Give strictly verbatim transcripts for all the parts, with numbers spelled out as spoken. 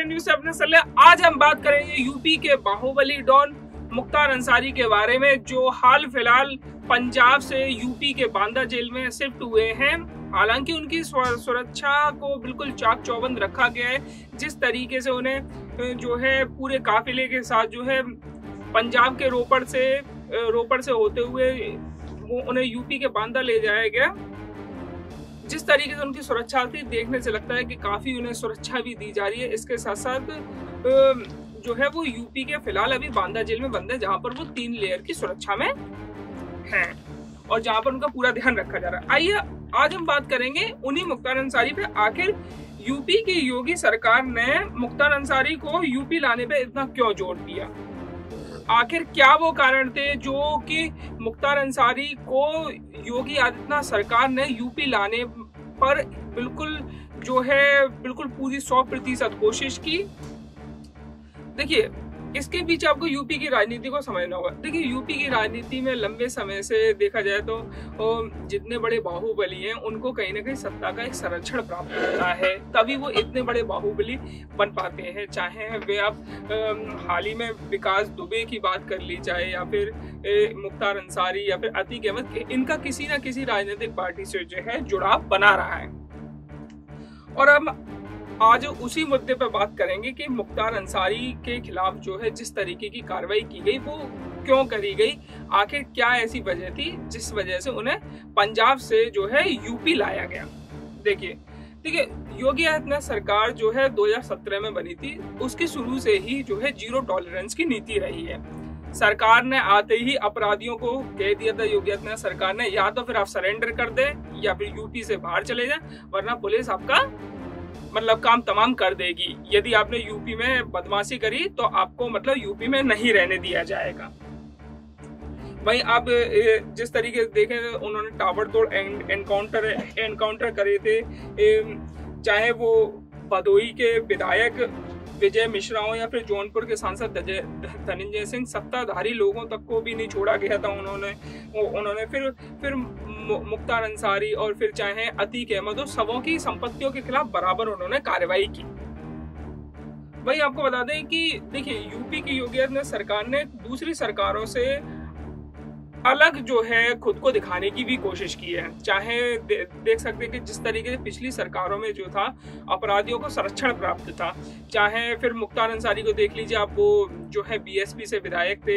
India news से अपने सल्ले। आज हम बात करेंगे यूपी के बाहुबली डॉन मुख़्तार अंसारी के बारे में, जो हाल फिलहाल पंजाब से यूपी के बांदा जेल में शिफ्ट हुए हैं। हालांकि उनकी सुरक्षा को बिल्कुल चाक चौबंद रखा गया है, जिस तरीके से उन्हें जो है पूरे काफिले के साथ जो है पंजाब के रोपड़ से रोपड़ से होते हुए वो उन्हें यूपी के बांदा ले जाया गया। जिस तरीके से उनकी सुरक्षा थी, देखने से लगता है कि काफ़ी उन्हें सुरक्षा भी दी जा रही है। इसके साथ साथ जो है वो यूपी के फिलहाल अभी बांदा जेल में बंद है, जहां पर वो तीन लेयर की सुरक्षा में हैं और जहां पर उनका पूरा ध्यान रखा जा रहा है। आइए आज हम बात करेंगे उन्हीं मुख़्तार अंसारी पे। आखिर यूपी की योगी सरकार ने मुख़्तार अंसारी को यूपी लाने पे इतना क्यों जोर दिया? आखिर क्या वो कारण थे जो कि मुख़्तार अंसारी को योगी आदित्यनाथ सरकार ने यूपी लाने पर बिल्कुल जो है बिल्कुल पूरी सौ प्रतिशत कोशिश की? देखिए, इसके बीच आपको यूपी की राजनीति को समझना होगा। देखिए, यूपी की राजनीति में लंबे समय से देखा जाए तो जितने बड़े बाहुबली हैं उनको कहीं ना कहीं सत्ता का एक संरक्षण प्राप्त होता है, तभी वो इतने बड़े बाहुबली बन पाते हैं। चाहे वे आप हाल ही में विकास दुबे की बात कर ली जाए, या फिर मुख़्तार अंसारी, या फिर अतीक अहमद, इनका किसी ना किसी राजनीतिक पार्टी से जो है जुड़ाव बना रहा है। और अब आज उसी मुद्दे पर बात करेंगे कि मुख़्तार अंसारी के खिलाफ जो है जिस तरीके की कार्रवाई की गई वो क्यों करी गई, आखिर क्या ऐसी वजह थी जिस वजह से उन्हें पंजाब से जो है यूपी लाया गया। देखिए देखिए योगी आदित्यनाथ सरकार जो है दो हज़ार सत्रह में बनी थी, उसके शुरू से ही जो है जीरो टॉलरेंस की नीति रही है। सरकार ने आते ही अपराधियों को कह दिया था योगी आदित्यनाथ सरकार ने, या तो फिर आप सरेंडर कर दें या फिर यूपी से बाहर चले जाए, वरना पुलिस आपका मतलब काम तमाम कर देगी। यदि आपने यूपी में बदमाशी करी तो आपको मतलब यूपी में नहीं रहने दिया जाएगा। वहीं आप जिस तरीके से देखें, उन्होंने ताबड़तोड़ एनकाउंटर एनकाउंटर करे थे, चाहे वो भदोई के विधायक विजय मिश्रा हो या फिर जौनपुर के सांसद धनंजय सिंह, सत्ताधारी लोगों तक को भी नहीं छोड़ा गया था। उन्होंने उन्होंने फिर फिर मुख़्तार अंसारी और फिर चाहे अतीक अहमद हो, सबों की संपत्तियों के खिलाफ बराबर उन्होंने कार्रवाई की। वही आपको बता दें कि देखिए, यूपी की योगी आदित्यनाथ सरकार ने दूसरी सरकारों से अलग जो है खुद को दिखाने की भी कोशिश की है। चाहे दे, देख सकते हैं कि जिस तरीके से पिछली सरकारों में जो था अपराधियों को संरक्षण प्राप्त था, चाहे फिर मुख़्तार अंसारी को देख लीजिए आप, वो जो है बीएसपी से विधायक थे।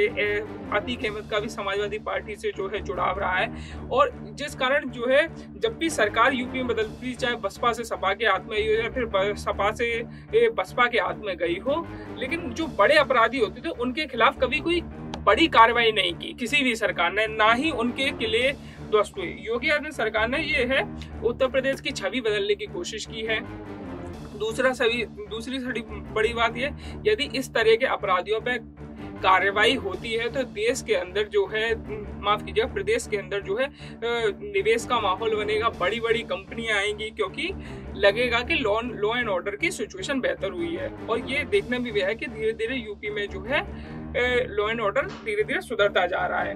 अतीक अहमद का भी समाजवादी पार्टी से जो है जुड़ाव रहा है, और जिस कारण जो है जब भी सरकार यूपी में बदलती, चाहे बसपा से सपा के हाथ में गई हो या फिर सपा से बसपा के हाथ में गई हो, लेकिन जो बड़े अपराधी होते थे उनके खिलाफ कभी कोई बड़ी कार्रवाई नहीं की किसी भी सरकार ने, ना ही उनके किले ध्वस्त हुए। योगी आदित्यनाथ सरकार ने ये है उत्तर प्रदेश की छवि बदलने की कोशिश की है। दूसरा सभी दूसरी सभी बड़ी बात ये, यदि इस तरह के अपराधियों पर कार्रवाई होती है तो देश के अंदर जो है माफ कीजिएगा प्रदेश के अंदर जो है निवेश का माहौल बनेगा, बड़ी बड़ी कंपनियां आएंगी, क्योंकि लगेगा कि लॉ लॉ एंड ऑर्डर की सिचुएशन बेहतर हुई है। और ये देखना भी गया है कि धीरे धीरे यूपी में जो है लॉ एंड ऑर्डर धीरे धीरे सुधरता जा रहा है।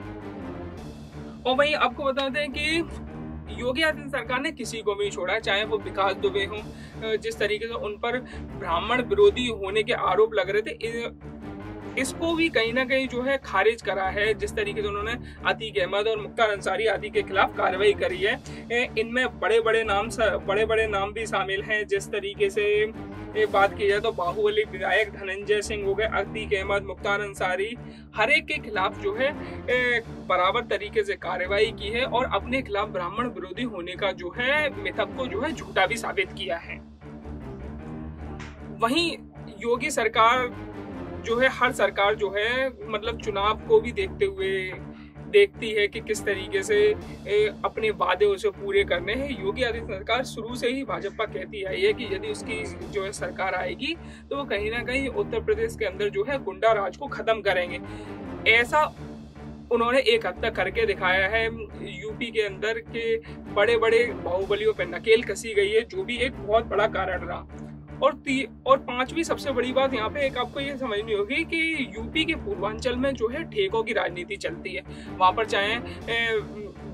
और वहीं आपको बताते हैं कि योगी आदित्यनाथ सरकार ने किसी को भी छोड़ा, चाहे वो विकास दुबे हों, जिस तरीके से उन पर ब्राह्मण विरोधी होने के आरोप लग रहे थे, इसको भी कहीं ना कहीं जो है खारिज करा है। जिस तरीके से उन्होंने अतीक अहमद और मुख़्तार अंसारी आदि के खिलाफ कार्रवाई करी है, इनमें बड़े बड़े नाम बड़े बड़े नाम भी शामिल हैं। जिस तरीके से ये बात की जाए तो बाहुबली विधायक धनंजय सिंह हो गए, अतीक अहमद, मुख़्तार अंसारी, हर एक के खिलाफ जो है बराबर तरीके से कार्रवाई की है और अपने खिलाफ ब्राह्मण विरोधी होने का जो है मिथक को जो है झूठा भी साबित किया है। वहीं योगी सरकार जो है हर सरकार जो है मतलब चुनाव को भी देखते हुए देखती है कि किस तरीके से अपने वादे उसे पूरे करने हैं। योगी आदित्यनाथ सरकार शुरू से ही भाजपा कहती आई है कि यदि उसकी जो है सरकार आएगी तो वो कहीं ना कहीं उत्तर प्रदेश के अंदर जो है गुंडा राज को खत्म करेंगे। ऐसा उन्होंने एक हद तक करके दिखाया है। यूपी के अंदर के बड़े बड़े बाहुबलियों पर नकेल कसी गई है, जो भी एक बहुत बड़ा कारण रहा। और ती और पांचवी सबसे बड़ी बात यहाँ पे एक आपको ये समझनी होगी कि यूपी के पूर्वांचल में जो है ठेकों की राजनीति चलती है। वहाँ पर चाहे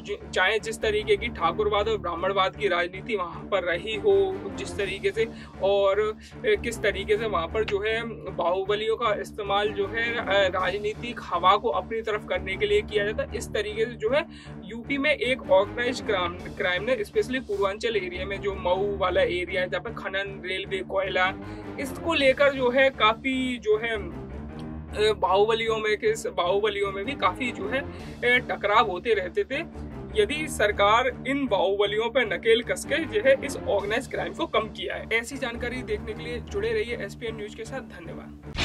चाहे जिस तरीके की ठाकुरवाद और ब्राह्मणवाद की राजनीति वहाँ पर रही हो जिस तरीके से, और किस तरीके से वहाँ पर जो है बाहुबलियों का इस्तेमाल जो है राजनीतिक हवा को अपनी तरफ करने के लिए किया जाता है। इस तरीके से जो है यूपी में एक ऑर्गेनाइज क्राइम क्राइम ने स्पेशली पूर्वांचल एरिया में जो मऊ वाला एरिया है जहाँ पर खनन, रेलवे, कोयला, इसको लेकर जो है काफ़ी जो है बाहुबलियों में किस बाहुबलियों में भी काफ़ी जो है टकराव होते रहते थे। यदि सरकार इन बाहुबलियों पर नकेल कसके जो है इस ऑर्गेनाइज क्राइम को कम किया है। ऐसी जानकारी देखने के लिए जुड़े रहिए एस पी एन न्यूज़ के साथ। धन्यवाद।